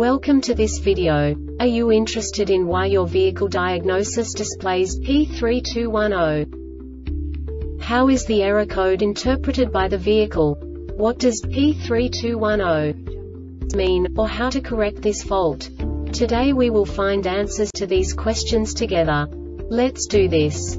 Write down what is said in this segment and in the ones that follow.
Welcome to this video. Are you interested in why your vehicle diagnosis displays P3210? How is the error code interpreted by the vehicle? What does P3210 mean, or how to correct this fault? Today we will find answers to these questions together. Let's do this.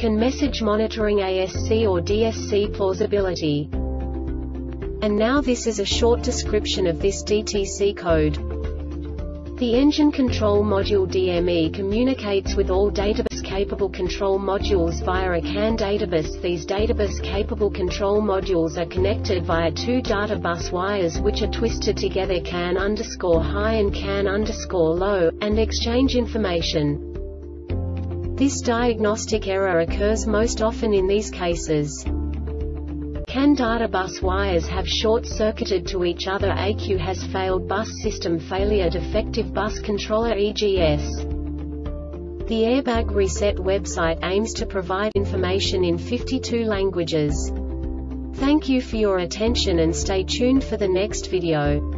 CAN message monitoring ASC or DSC plausibility. And now this is a short description of this DTC code. The engine control module DME communicates with all databus-capable control modules via a CAN databus. These databus-capable control modules are connected via 2 data bus wires which are twisted together. CAN_High and CAN_Low, and exchange information. This diagnostic error occurs most often in these cases. CAN data bus wires have short-circuited to each other. ECU has failed. Bus system failure. Defective bus controller. EGS. The Airbag Reset website aims to provide information in 52 languages. Thank you for your attention and stay tuned for the next video.